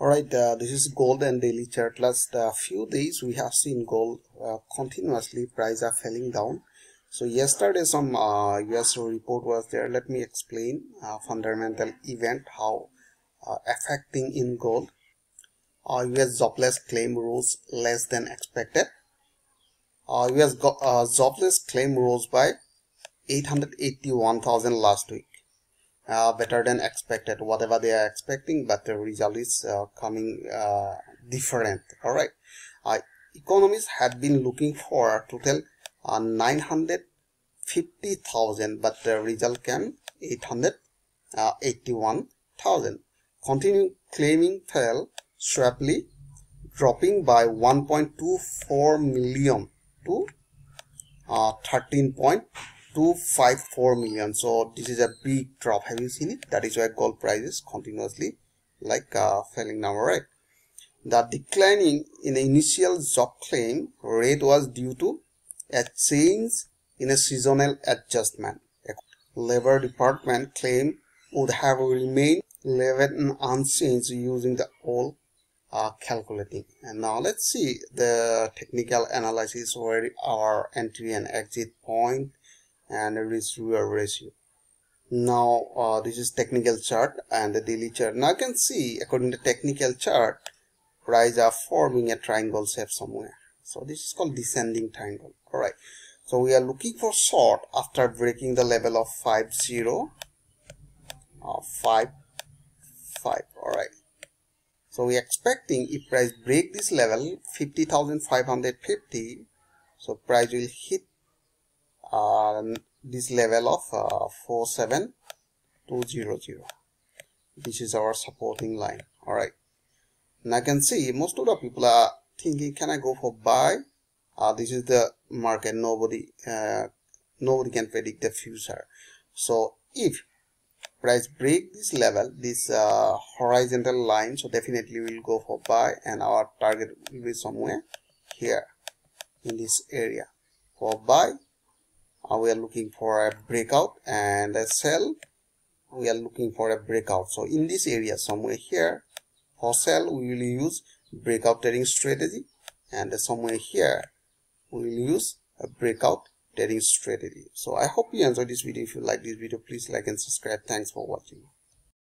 Alright, this is gold and daily chart. Last few days we have seen gold continuously price are falling down. So yesterday some US report was there. Let me explain fundamental event how affecting in gold. US jobless claim rose less than expected. US jobless claim rose by 881,000 last week. Better than expected, whatever they are expecting, but the result is coming different. All right, economists had been looking for a total 950,000, but the result came 881,000. Continuing claiming fell sharply, dropping by 1.24 million to 13.254 million. So this is a big drop. Have you seen it? That is why gold prices continuously like falling down, right? The declining in the initial job claim rate was due to a change in a seasonal adjustment. Labor Department claim would have remained level and unchanged using the old calculating. And now let's see the technical analysis where our entry and exit point and risk reward ratio. Now this is technical chart and the daily chart. Now you can see according to technical chart price are forming a triangle shape somewhere. So this is called descending triangle. All right, so we are looking for short after breaking the level of 5055. All right, so we are expecting if price break this level 50,550, so price will hit this level of 47200. This is our supporting line. All right, now I can see most of the people are thinking, can I go for buy? This is the market. Nobody can predict the future. So if price break this level, this horizontal line, so definitely we'll go for buy, and our target will be somewhere here in this area for buy. We are looking for a breakout, and a sell we are looking for a breakout. So in this area somewhere here for sell we will use breakout trading strategy, and somewhere here we will use a breakout trading strategy. So I hope you enjoyed this video. If you like this video, please like and subscribe. Thanks for watching.